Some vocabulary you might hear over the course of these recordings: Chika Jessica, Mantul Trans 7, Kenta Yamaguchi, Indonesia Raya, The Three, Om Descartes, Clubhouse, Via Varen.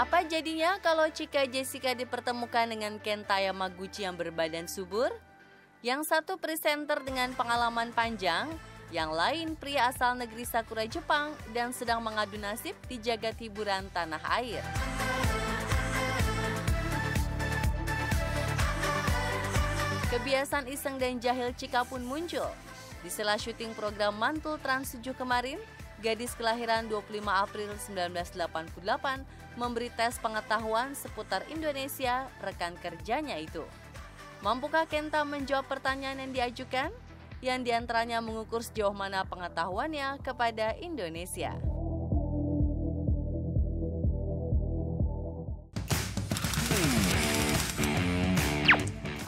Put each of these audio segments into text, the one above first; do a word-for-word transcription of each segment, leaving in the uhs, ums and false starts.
Apa jadinya kalau Chika Jessica dipertemukan dengan Kenta Yamaguchi yang berbadan subur? Yang satu presenter dengan pengalaman panjang, yang lain pria asal negeri Sakura Jepang dan sedang mengadu nasib di jagat hiburan tanah air. Kebiasaan iseng dan jahil Chika pun muncul. Di sela syuting program Mantul Trans tujuh kemarin, gadis kelahiran dua puluh lima April seribu sembilan ratus delapan puluh delapan memberi tes pengetahuan seputar Indonesia rekan kerjanya itu. Mampukah Kenta menjawab pertanyaan yang diajukan? Yang diantaranya mengukur sejauh mana pengetahuannya kepada Indonesia.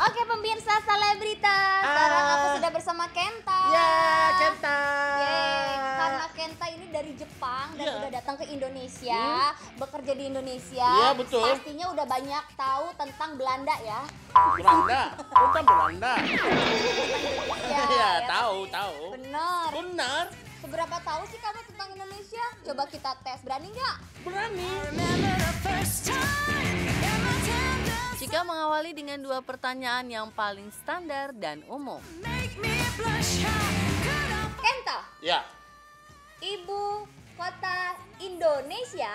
Oke pemirsa selebritas, sekarang aku sudah bersama Kenta. Ya, Kenta. Kenta ini dari Jepang dan yeah. udah datang ke Indonesia, hmm. bekerja di Indonesia. Yeah, betul. Pastinya udah banyak tahu tentang Belanda ya. Belanda? Bukan Belanda. Iya, ya, tahu, tahu. Benar. Benar. Seberapa tahu sih kamu tentang Indonesia? Coba kita tes, berani nggak? Berani. Chika mengawali dengan dua pertanyaan yang paling standar dan umum. Kenta. Ya. Ibu kota Indonesia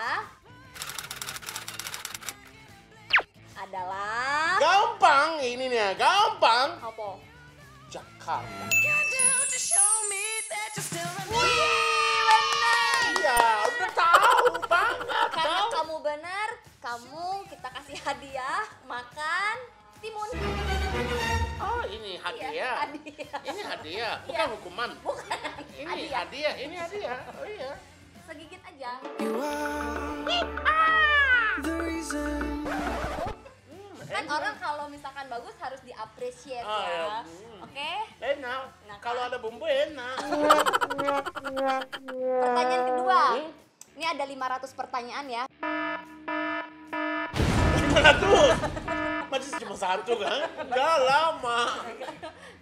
adalah... Gampang ini nih, gampang. Apa? Jakarta. Wih, benar. Iya, udah tahu banget. Karena kamu benar, kamu kita kasih hadiah makan timun. Oh, ini hadiah. Iya, hadiah. Ini hadiah, bukan iya. hukuman. Bukan. Ini hadiah. hadiah, ini hadiah. Oh iya. Segigit aja. Kan orang kalau misalkan bagus harus diapresiasi oh, ya. ya. Hmm. Oke? Okay? Enak. Nah, kalau ada bumbu enak. Pertanyaan kedua. Hmm? Ini ada lima ratus pertanyaan ya. lima ratus? Masih cuma satu kan? Udah lama.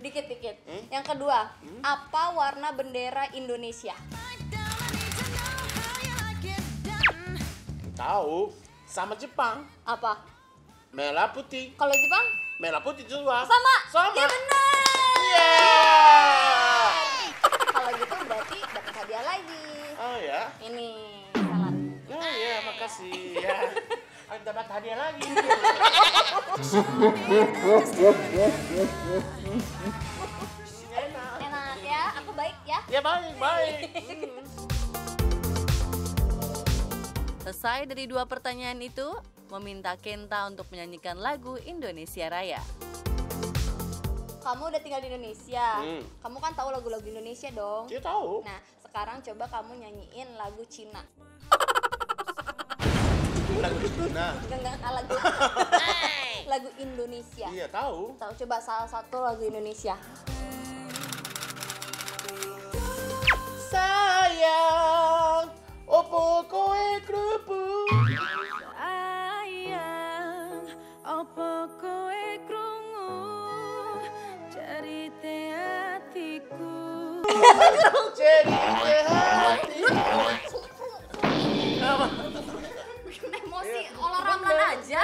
Dikit-dikit. Hmm? Yang kedua, hmm? apa warna bendera Indonesia? Tahu, sama Jepang. Apa? Merah putih. Kalau Jepang? Merah putih juga. Sama. Sama. Ya benar. Yeah. Kalau gitu berarti dapat hadiah lagi. Oh ya. Ini salah. Oh ya, makasih ya. Aku dapat hadiah lagi. Enak. Enak ya, aku baik ya. Ya baik, baik. Selesai dari dua pertanyaan itu, meminta Kenta untuk menyanyikan lagu Indonesia Raya. Kamu udah tinggal di Indonesia, hmm. kamu kan tahu lagu-lagu Indonesia dong. Dia tahu. Nah, sekarang coba kamu nyanyiin lagu Cina. Lagu Cina. Enggak, lagu. Lagu Indonesia. Iya, tahu. Tahu, coba salah satu lagu Indonesia. Sayang, opo koe kerupuk. Sayang, opo koe krungu. Cerite hatiku. Cerite hatiku. Emosi olah ramlan aja.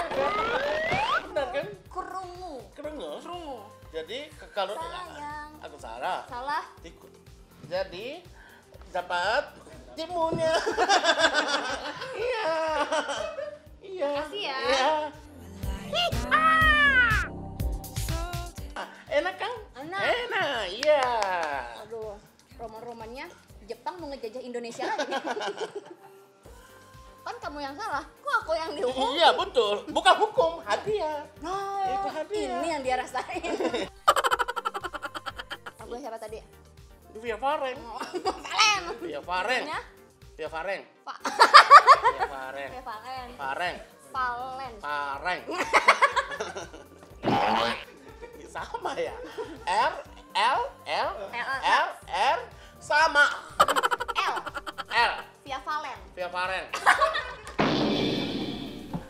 Benar kan? Kerungu. Kerungu? Kerungu. Jadi kalau sayang. Aku salah. Salah. Tikut. Jadi dapat timunnya. Iya. Iya. Makasih ya. Iya. Enak kan? Enak. Enak, iya. Aduh, roman-romannya Jepang mau ngejajah Indonesia lagi. Kan kamu yang salah, kok aku yang dihukum? Iya betul, bukan hukum, hadiah. Nah, itu hadiah. Ini yang dia rasain. Aku siapa tadi? Via Varen. Varen. Via Varen. Via Varen. Via Varen. Via Varen. Varen. Valen. Varen. Sama ya. R L L L R sama. L L. Via Varen. Via Varen.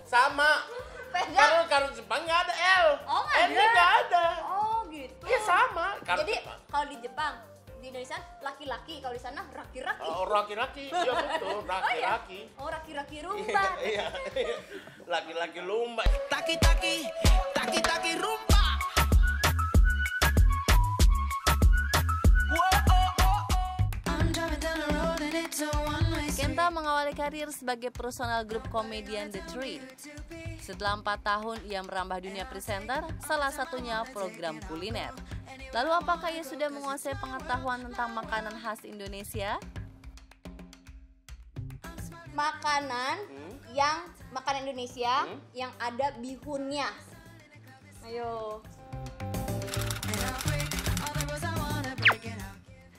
Sama. Kalau karun Jepang nggak ada L. Oh nggak ada. N-nya nggak ada. Oh gitu. Iya sama. Jadi kalau di Jepang, di Indonesia laki-laki, kalau di sana raki-raki. Oh, raki-raki. Iya betul, raki-raki. Oh, raki-raki rumba. Iya. Laki-laki lumba. Taki-taki, taki-taki rumba. Kenta mengawali karir sebagai personal grup komedian The Three. Setelah empat tahun ia merambah dunia presenter, salah satunya program kuliner. Lalu apakah ia sudah menguasai pengetahuan tentang makanan khas Indonesia? Makanan hmm? yang makanan Indonesia hmm? yang ada bihunnya. Ayo.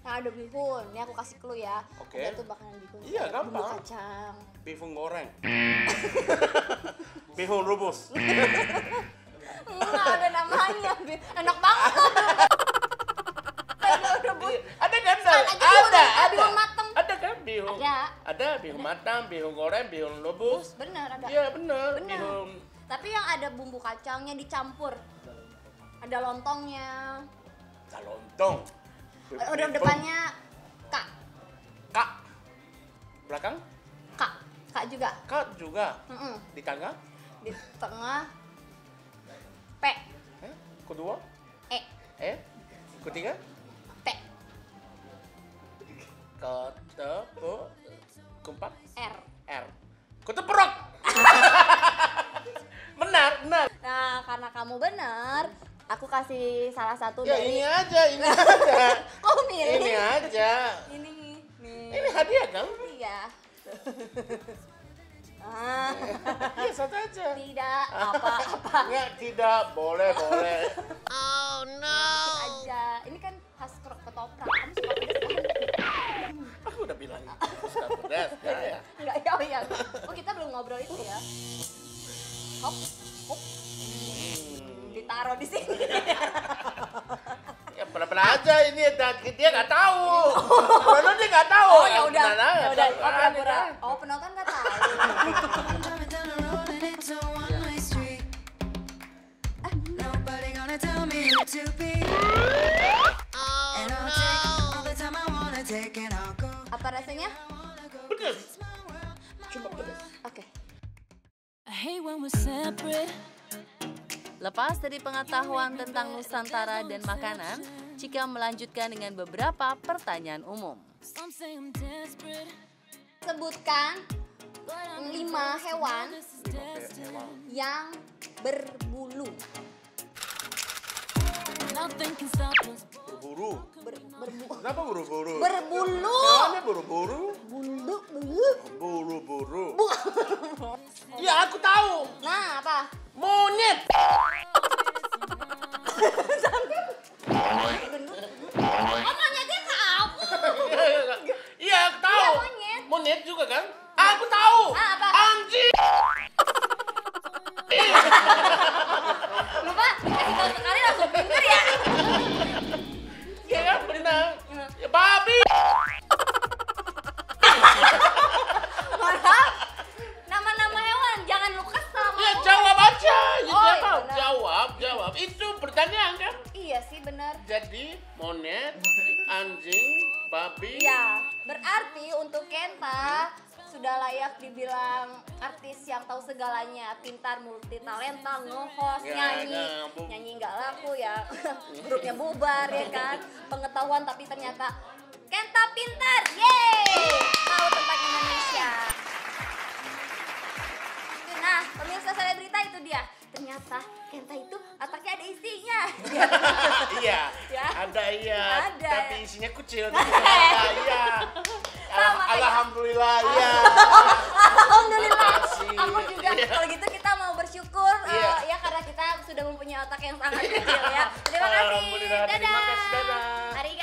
Nah, ada bihun, ini aku kasih clue ya. Oke. Okay. Itu makanan bihun. Iya, gampang. Kacang. Bihun goreng. Bihun rebus. Enggak ada namanya. Enak banget. Bihun rebus. Ada kan? Ada, ada, ada. Bihun matang. Ada kan bihun? Ada. Ada bihun matang, bihun goreng, bihun rebus. Bener ada. Iya, bener. Bener. Bihun. Tapi yang ada bumbu kacangnya dicampur. Ada lontongnya. Ada lontong. Udah depannya Kak. Kak. Belakang? Kak. Kak juga. Kak juga. Mm -mm. Di tengah? Di tengah. P. Eh? Kedua? E. E. Ketiga? P. Ketemu. Keempat? R. R. Keteperok. Benar, benar. Nah, karena kamu benar, aku kasih salah satu ya, dari... ini aja, ini aja. Kok milih? Ini aja. Ini, nih. Ini hadiah kamu? Iya. Ah. Ya, satu aja. Tidak apa-apa. Ya, tidak boleh, boleh. Oh no. Ini aja. Ini kan khas ketoprak. Kamu suka pedas kan? Aku udah bilang aku suka pedas. Enggak ya? Enggak ya, oh ya. Oh, kita belum ngobrol itu ya. Hop, hop. Ditaruh di sini. Ya pelan-pelan aja ini, dia nggak tahu. Baru dia nggak tahu. Oh ya udah. Udah. Oh penonton nggak tahu. Apa rasanya? Pedas. Cuma pedas. Oke. Lepas dari pengetahuan tentang Nusantara dan makanan, Chika melanjutkan dengan beberapa pertanyaan umum. Sebutkan lima hewan yang berbulu. Berburu. Ber, berbu. Kenapa buru-buru? Berbulu. Kenapa buru-buru? Bulu, bulu. Buru-buru. Ya aku tahu. Nah apa? Monyet. Oh monyetnya kamu. Iya aku tahu. Ya, monyet. Monyet juga kan? Aku tahu. Ah, apa? Anjing. Lupa. Kasih tahu sekali langsung pinter ya. Iya kan benar. Ya babi. Itu pertanyaan kan? Iya sih benar. Jadi monyet, anjing, babi. Iya. Berarti untuk Kenta sudah layak dibilang artis yang tahu segalanya, pintar, multi talenta, nge-host, nyanyi, ya, ya, nyanyi nggak laku ya, grupnya bubar ya kan, pengetahuan tapi ternyata Kenta pintar, yeay, tahu tentang Indonesia. Nah pemirsa selebrita itu dia. Ternyata Kenta itu otaknya ada isinya. Iya, ya? Ada iya, ada, tapi ya? Isinya kecil. Iya. Al Alhamdulillah, iya. Alhamdulillah. Aku juga, ya. Kalau gitu kita mau bersyukur ya. Uh, ya karena kita sudah mempunyai otak yang sangat kecil ya. Terima kasih, dadah. Terima kasih, dadah.